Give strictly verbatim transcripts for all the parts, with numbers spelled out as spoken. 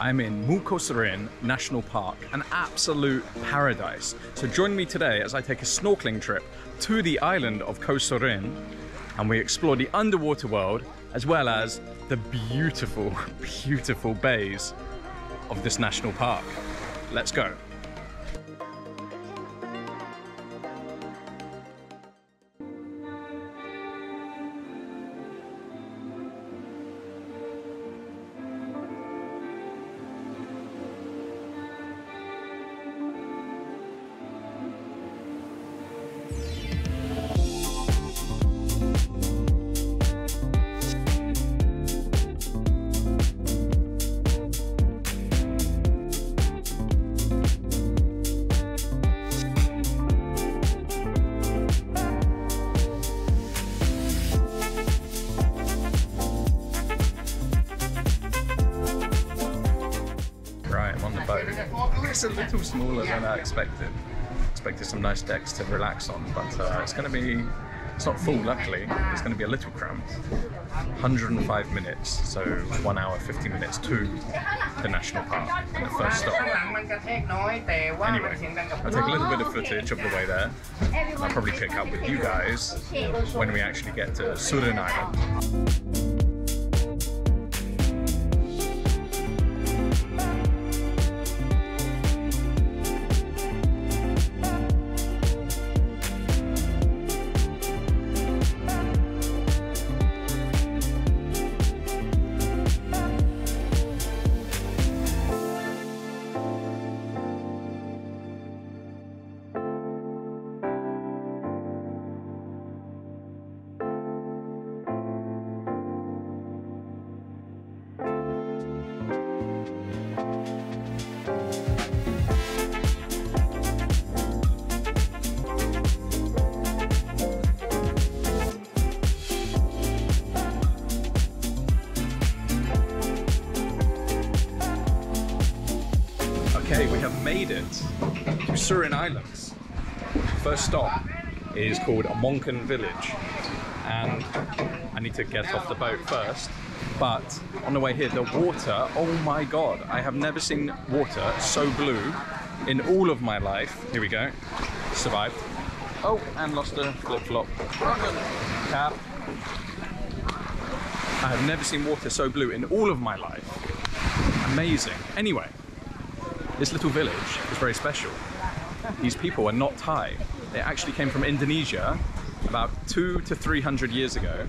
I'm in Mu Ko Surin National Park, an absolute paradise. So join me today as I take a snorkeling trip to the island of Ko Surin, and we explore the underwater world as well as the beautiful, beautiful bays of this national park. Let's go. It's a little smaller than I expected. Expected some nice decks to relax on, but uh, it's going to be, it's not full luckily, it's going to be a little cramped. one hundred and five minutes, so one hour fifty minutes to the national park and the first stop. Anyway, I'll take a little bit of footage of the way there. I'll probably pick up with you guys when we actually get to Surin Island. Okay, we have made it to Surin Islands. First stop is called Moken Village, and I need to get off the boat first. But on the way here, the water, oh my god, I have never seen water so blue in all of my life. Here we go, survived. Oh, and lost a flip-flop cap. I have never seen water so blue in all of my life. Amazing. Anyway, this little village is very special. These people are not Thai. They actually came from Indonesia about two to three hundred years ago,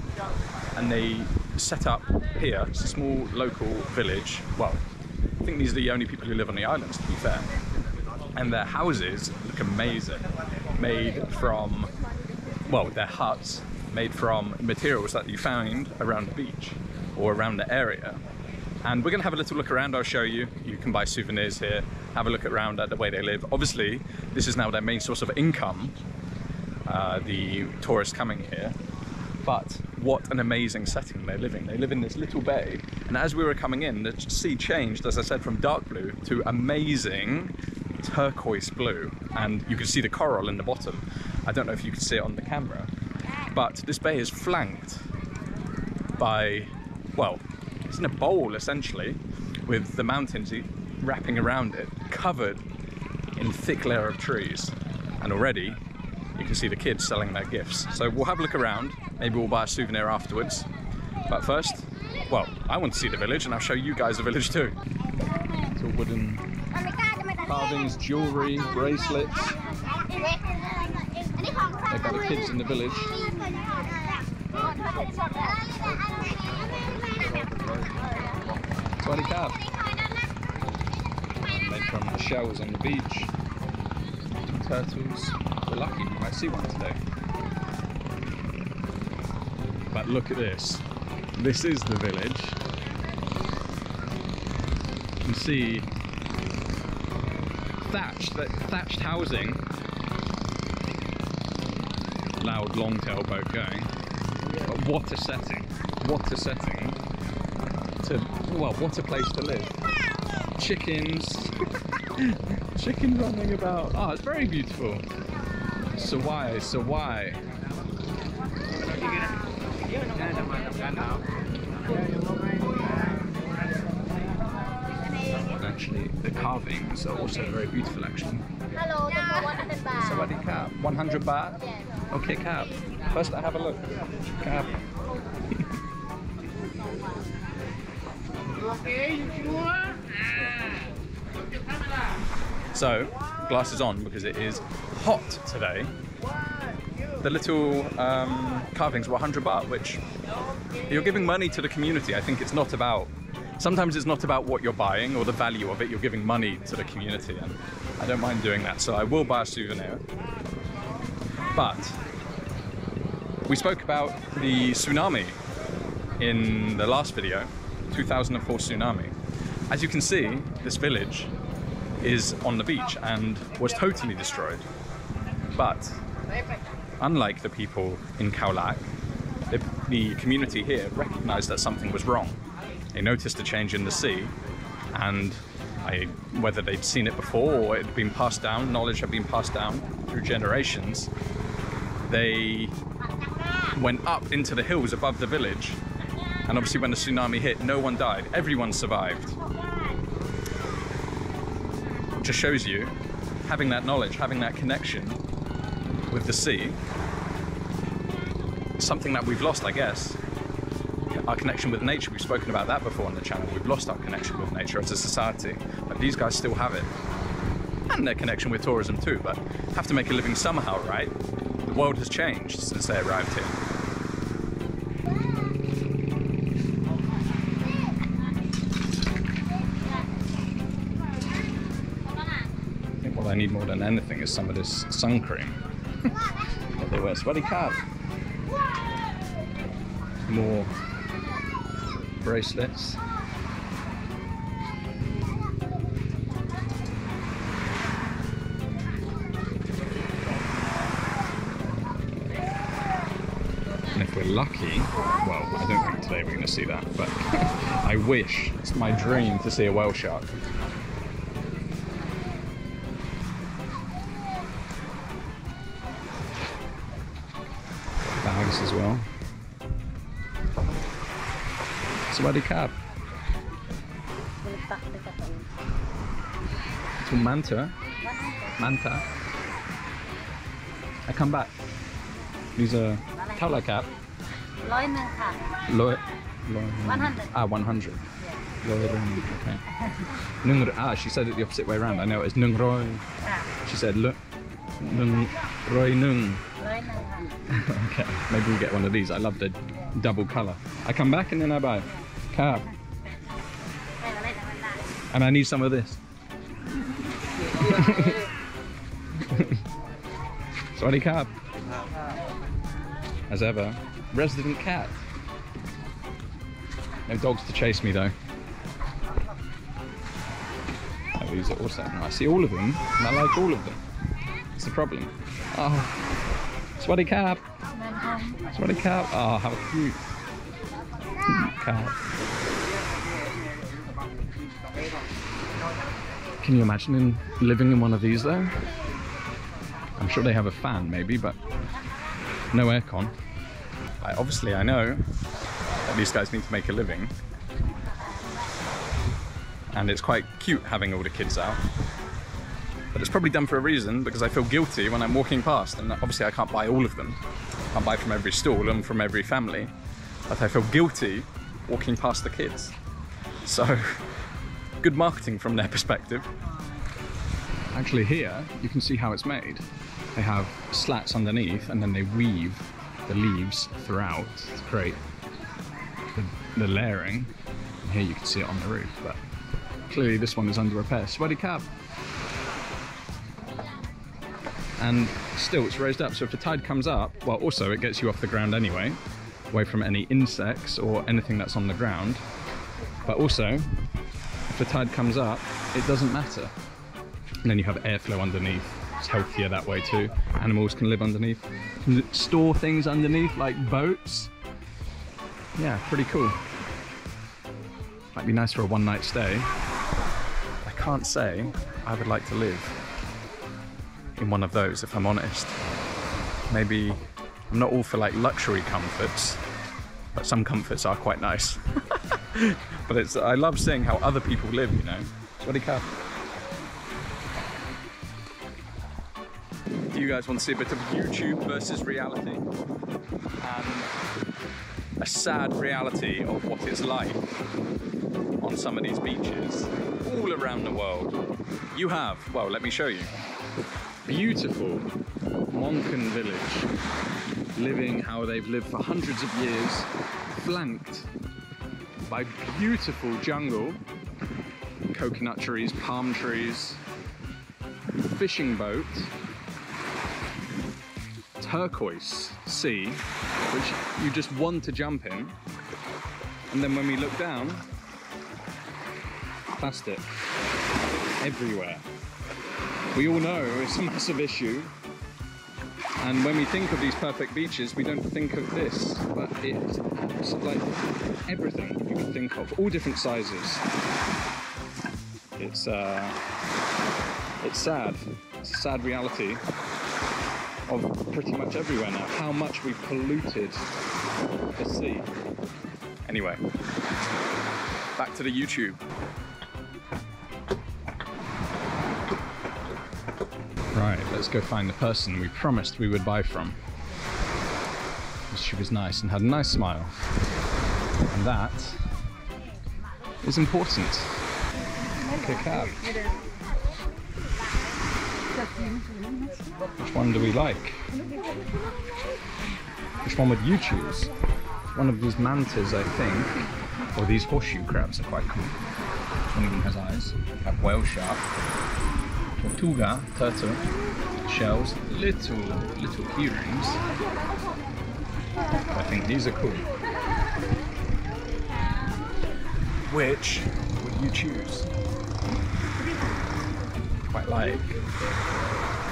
and they set up here. It's a small local village. Well, I think these are the only people who live on the islands, to be fair. And their houses look amazing. Made from, well, their huts made from materials that you find around the beach or around the area. And we're gonna have a little look around, I'll show you. You can buy souvenirs here, have a look around at the way they live. Obviously, this is now their main source of income, uh, the tourists coming here. But what an amazing setting they're living. They live in this little bay. And as we were coming in, the sea changed, as I said, from dark blue to amazing turquoise blue. And you can see the coral in the bottom. I don't know if you can see it on the camera, but this bay is flanked by, well, it's in a bowl, essentially, with the mountains wrapping around it, covered in a thick layer of trees. And already, you can see the kids selling their gifts. So we'll have a look around. Maybe we'll buy a souvenir afterwards. But first, well, I want to see the village, and I'll show you guys the village too. It's all wooden carvings, jewelry, bracelets. They've got the kids in the village. Twenty cab. Made from the shells on the beach. Turtles. We're lucky we might see one today. But look at this. This is the village. You can see thatched, thatched housing. Loud long tail boat going. But what a setting! What a setting! To, well, what a place to live. Chickens. Chickens running about. Oh, it's very beautiful. So why, so why? actually. The carvings are also very beautiful actually. Hello, one hundred baht. Sawadee kap. one hundred baht? Yeah. Okay, kap. First I have a look. Kap. Okay, you sure? So, glasses on because it is hot today. The little um, carvings were one hundred baht, which you're giving money to the community. I think it's not about, sometimes it's not about what you're buying or the value of it, you're giving money to the community, and I don't mind doing that, so I will buy a souvenir. But we spoke about the tsunami in the last video, two thousand four tsunami. As you can see, this village is on the beach and was totally destroyed. But unlike the people in Khao Lak, the, the community here recognized that something was wrong. They noticed a change in the sea, and I, whether they'd seen it before or it had been passed down, knowledge had been passed down through generations, they went up into the hills above the village, and obviously when the tsunami hit, no one died, everyone survived. It just shows you, having that knowledge, having that connection with the sea, something that we've lost, I guess, our connection with nature. We've spoken about that before on the channel. We've lost our connection with nature as a society, but these guys still have it, and their connection with tourism too, but have to make a living somehow, right? The world has changed since they arrived here. I think what I need more than anything is some of this sun cream. They were sweaty calf. More bracelets. And if we're lucky, well, I don't think today we're going to see that, but I wish, it's my dream to see a whale shark. As well. Sawadee kap. To manta. Manta. I come back. These are Khao Lak kap. Loy. one hundred. Ah, one hundred. Yeah. Loy. Okay. Ah, she said it the opposite way around. I know it's nung roy. She said look. Nung roy nung. Okay, maybe we'll get one of these. I love the double colour. I come back and then I buy carp. And I need some of this. Sorry, carp. As ever, resident cat. No dogs to chase me though. Oh, these are also nice. I see all of them and I like all of them. It's the problem. Oh. Sawadee kap. Sawadee kap. Oh, how cute. Cat. Can you imagine in, living in one of these though? I'm sure they have a fan maybe, but no aircon. I, obviously I know that these guys need to make a living. And it's quite cute having all the kids out. But it's probably done for a reason, because I feel guilty when I'm walking past, and obviously I can't buy all of them. I can't buy from every stall and from every family, but I feel guilty walking past the kids. So, good marketing from their perspective. Actually here, you can see how it's made. They have slats underneath and then they weave the leaves throughout to create the, the layering. And here you can see it on the roof, but clearly this one is under repair. Sawadee kap. And still it's raised up, so if the tide comes up, well, also it gets you off the ground anyway, away from any insects or anything that's on the ground, but also if the tide comes up it doesn't matter, and then you have airflow underneath. It's healthier that way too. Animals can live underneath, can store things underneath like boats. Yeah, pretty cool. Might be nice for a one night stay. I can't say I would like to live in one of those, if I'm honest. Maybe I'm not all for like luxury comforts, but some comforts are quite nice. But it's, I love seeing how other people live, you know. Swadee ka. You guys want to see a bit of YouTube versus reality, and a sad reality of what it's like on some of these beaches all around the world. You have, well, let me show you. Beautiful Moken Village, living how they've lived for hundreds of years, flanked by beautiful jungle, coconut trees, palm trees, fishing boat, turquoise sea, which you just want to jump in. And then when we look down, plastic everywhere. We all know it's a massive issue. And when we think of these perfect beaches, we don't think of this, but it's like everything you can think of, all different sizes. It's, uh, it's sad. It's a sad reality of pretty much everywhere now, how much we've polluted the sea. Anyway, back to the YouTube. Right, let's go find the person we promised we would buy from. She was nice and had a nice smile. And that is important. Okay, cab. Which one do we like? Which one would you choose? One of these mantas, I think. Or these horseshoe crabs are quite cool. One of them has eyes. That whale shark. Tortuga, turtle, shells, little, little key rings. I think these are cool. Which would you choose? Quite like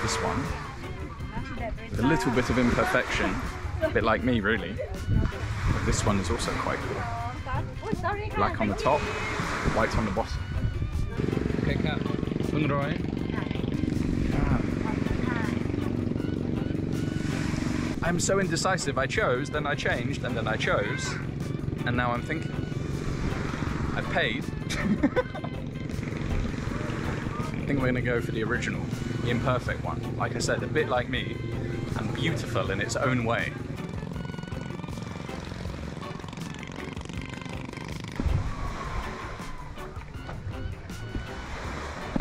this one. With a little bit of imperfection, a bit like me really. But this one is also quite cool. Black on the top, white on the bottom. Okay, cat. Sunroy. I'm so indecisive. I chose, then I changed, and then I chose, and now I'm thinking. I paid. I think we're gonna go for the original, the imperfect one. Like I said, a bit like me, and beautiful in its own way.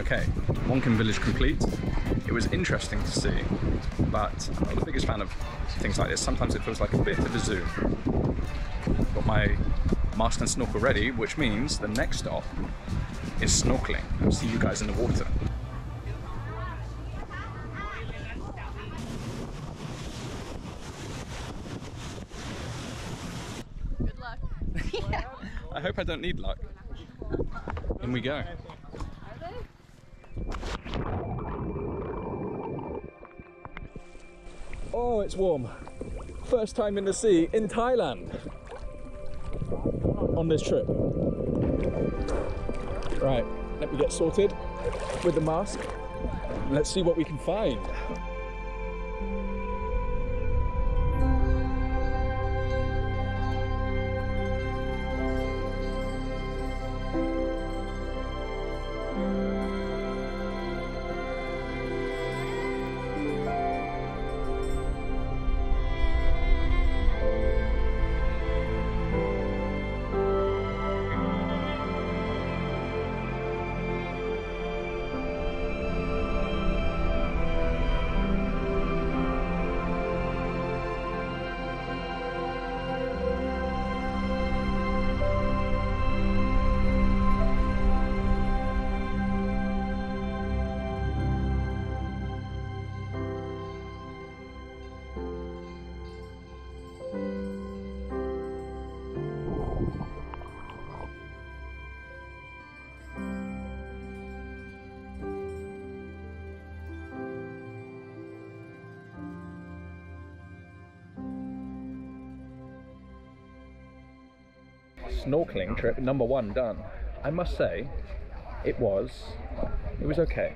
Okay, Moken Village complete. It was interesting to see, but I'm not the biggest fan of things like this. Sometimes it feels like a bit of a zoo. Got my mask and snorkel ready, which means the next stop is snorkeling. I'll see you guys in the water. Good luck. Yeah. I hope I don't need luck. In we go. Oh, it's warm. First time in the sea in Thailand on this trip. Right, let me get sorted with the mask. Let's see what we can find. Snorkeling trip number one done. I must say, it was, it was okay.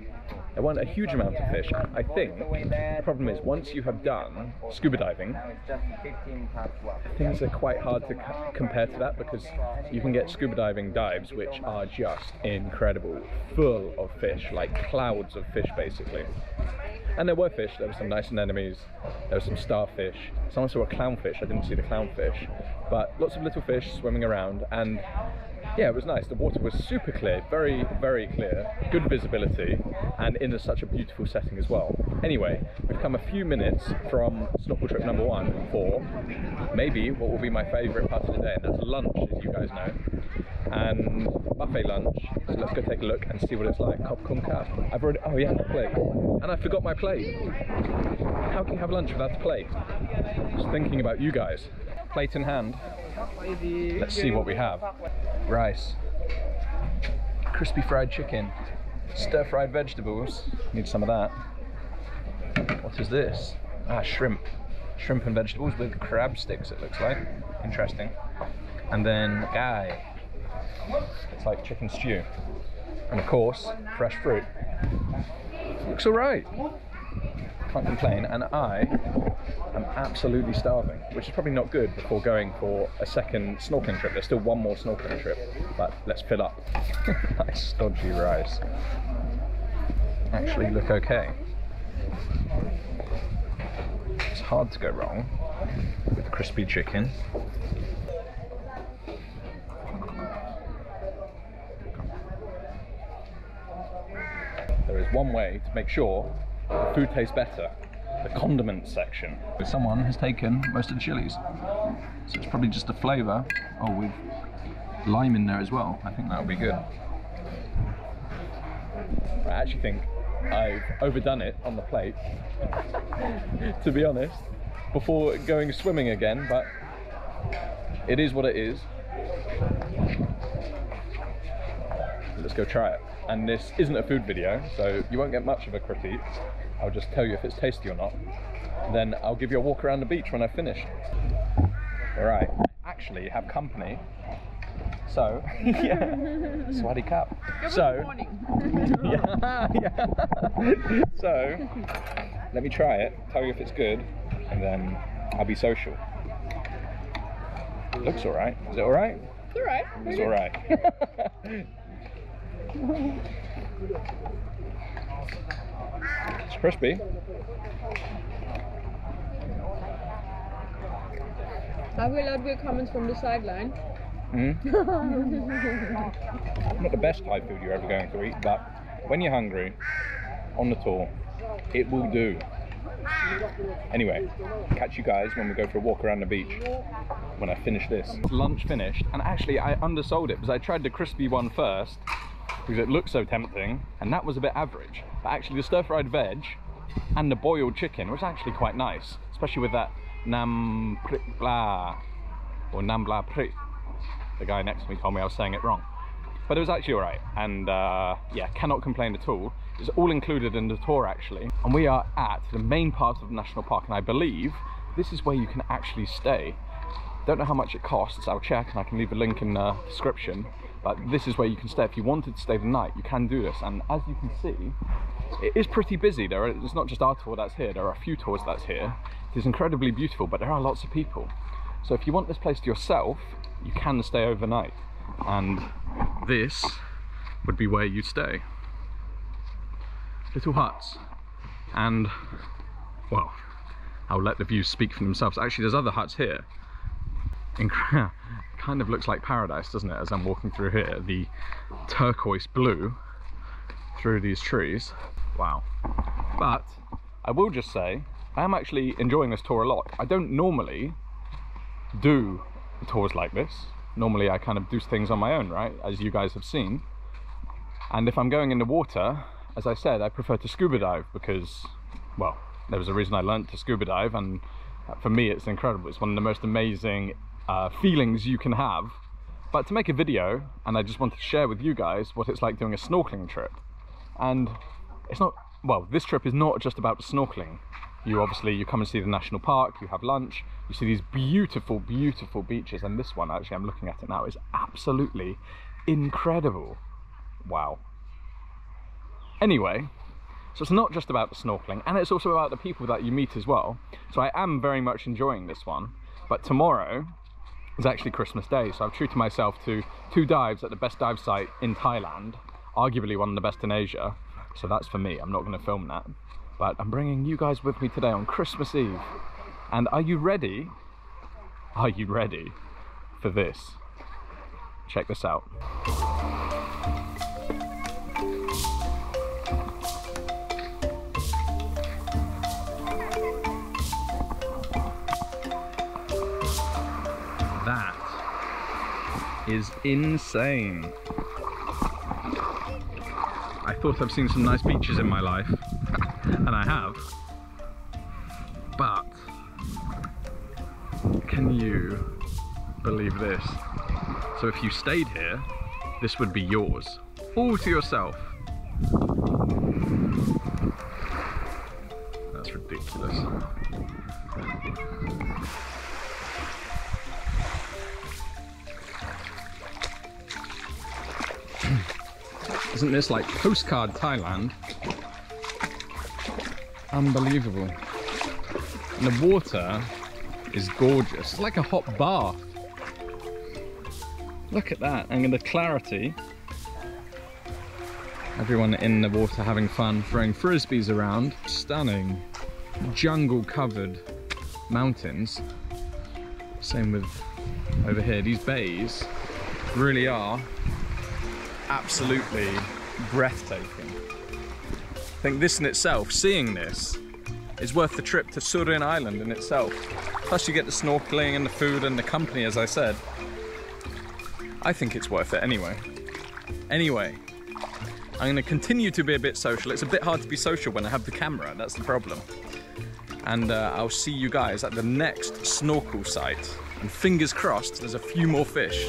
I want a huge amount of fish. I think the problem is once you have done scuba diving, things are quite hard to c compare to that, because you can get scuba diving dives which are just incredible, full of fish, like clouds of fish basically. And there were fish, there were some nice anemones, there was some starfish, someone saw a clownfish, I didn't see the clownfish, but lots of little fish swimming around, and yeah, it was nice. The water was super clear, very, very clear, good visibility, and in a, such a beautiful setting as well. Anyway, we've come a few minutes from snorkel trip number one for maybe what will be my favourite part of the day, and that's lunch, as you guys know. And buffet lunch, so let's go take a look and see what it's like. Kop Kum Kap. I've already, oh yeah, the plate. And I forgot my plate. How can you have lunch without a plate? Just thinking about you guys. Plate in hand. Let's see what we have. Rice. Crispy fried chicken. Stir fried vegetables. Need some of that. What is this? Ah, shrimp. Shrimp and vegetables with crab sticks, it looks like. Interesting. And then gai. It's like chicken stew. And of course, fresh fruit. Looks alright. Can't complain, and I am absolutely starving, which is probably not good before going for a second snorkeling trip. There's still one more snorkeling trip, but let's fill up. Nice stodgy rice. Actually look okay. It's hard to go wrong with crispy chicken. There is one way to make sure the food tastes better, the condiment section. Someone has taken most of the chilies, so it's probably just the flavour. Oh, with lime in there as well, I think that'll be good. I actually think I've overdone it on the plate, to be honest, before going swimming again, but it is what it is. Let's go try it. And this isn't a food video, so you won't get much of a critique. I'll just tell you if it's tasty or not. Then I'll give you a walk around the beach when I finish. All right, actually have company. So, yeah, Swadee Cup. So, yeah, yeah. So, let me try it, tell you if it's good, and then I'll be social. It looks all right. Is it all right? It's all right. It's all right. It's crispy. Are we allowed weird comments from the sideline? Mm-hmm. Not the best Thai food you're ever going to eat, but when you're hungry, on the tour, it will do. Anyway, catch you guys when we go for a walk around the beach when I finish this. Lunch finished, and actually I undersold it because I tried the crispy one first because it looked so tempting, and that was a bit average. But actually the stir-fried veg and the boiled chicken was actually quite nice, especially with that nam prik pla or nam pla prik. The guy next to me told me I was saying it wrong, but it was actually all right, and uh, yeah, cannot complain at all. It's all included in the tour actually. And we are at the main part of the national park, and I believe this is where you can actually stay. Don't know how much it costs, I'll check and I can leave a link in the description, but this is where you can stay. If you wanted to stay the night, you can do this, and as you can see, it is pretty busy. There are, it's not just our tour that's here, there are a few tours that's here. It is incredibly beautiful, but there are lots of people. So if you want this place to yourself, you can stay overnight, and this would be where you'd stay. Little huts, and well, I'll let the views speak for themselves. Actually, there's other huts here. It kind of looks like paradise, doesn't it, as I'm walking through here, the turquoise blue through these trees. Wow. But I will just say I am actually enjoying this tour a lot. I don't normally do tours like this. Normally I kind of do things on my own, right, as you guys have seen. And if I'm going in the water, as I said, I prefer to scuba dive because, well, there was a reason I learnt to scuba dive, and for me it's incredible. It's one of the most amazing uh, feelings you can have. But to make a video, and I just wanted to share with you guys what it's like doing a snorkeling trip. And it's not, well, this trip is not just about snorkeling. You obviously, you come and see the national park, you have lunch, you see these beautiful, beautiful beaches, and this one, actually, I'm looking at it now, is absolutely incredible. Wow. Anyway, So it's not just about the snorkeling, and it's also about the people that you meet as well. So I am very much enjoying this one, but tomorrow is actually Christmas Day, so I've treated myself to two dives at the best dive site in Thailand, arguably one of the best in Asia. So that's for me, I'm not going to film that, but I'm bringing you guys with me today on Christmas Eve. And are you ready? Are you ready for this? Check this out. That is insane. I thought I've seen some nice beaches in my life, and I have, but can you believe this? So if you stayed here, this would be yours, all to yourself. That's ridiculous. Isn't this like postcard Thailand? Unbelievable. And the water is gorgeous. It's like a hot bath. Look at that, and the clarity. Everyone in the water having fun, throwing frisbees around. Stunning, jungle-covered mountains. Same with over here. These bays really are absolutely breathtaking. I think this in itself, seeing this, is worth the trip to Surin Island in itself. Plus you get the snorkeling and the food and the company, as I said. I think it's worth it anyway. Anyway, I'm going to continue to be a bit social. It's a bit hard to be social when I have the camera, that's the problem. And uh, I'll see you guys at the next snorkel site. And fingers crossed, there's a few more fish.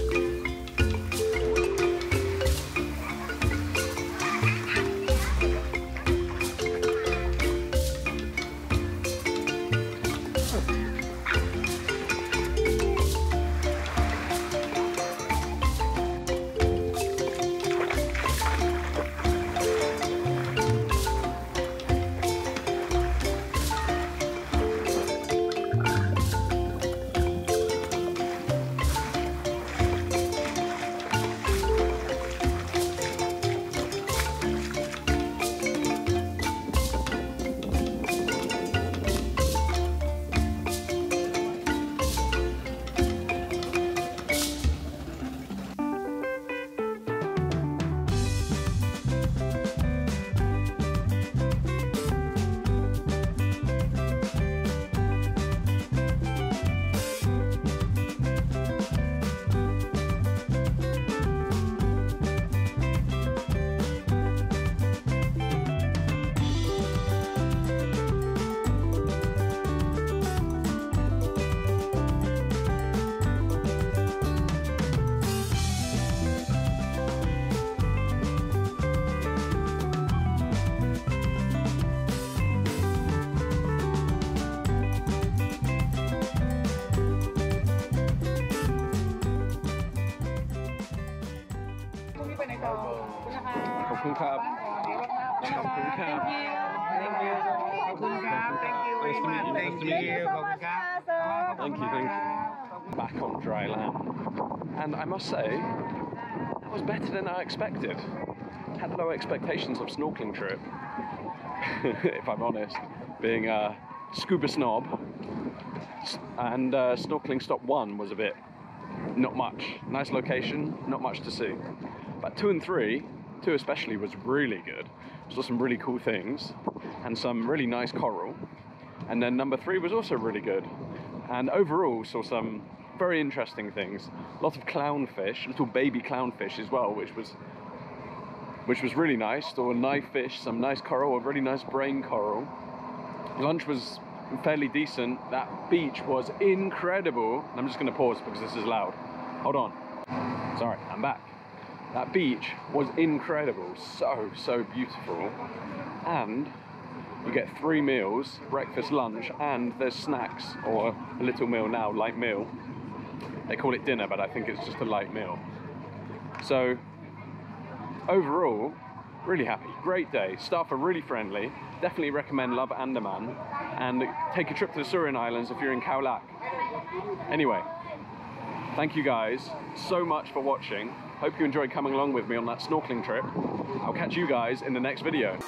Thank you. Thank you. Thank you. Back on dry land. And I must say, that was better than I expected. Had low expectations of snorkeling trip, if I'm honest. Being a scuba snob, and uh, snorkeling stop one was a bit, not much. Nice location, not much to see. But two and three, Two especially was really good. Saw some really cool things and some really nice coral, and then number three was also really good, and overall saw some very interesting things. A lot of clownfish, little baby clownfish as well, which was which was really nice. Saw knifefish, some nice coral, a really nice brain coral. Lunch was fairly decent. That beach was incredible. I'm just going to pause because this is loud. Hold on. Sorry, I'm back. That beach was incredible, so, so beautiful. And you get three meals, breakfast, lunch, and there's snacks, or a little meal now, light meal. They call it dinner, but I think it's just a light meal. So overall, really happy, great day. Staff are really friendly. Definitely recommend Love Andaman, and take a trip to the Surin Islands if you're in Khao Lak. Anyway, thank you guys so much for watching. Hope you enjoyed coming along with me on that snorkeling trip. I'll catch you guys in the next video.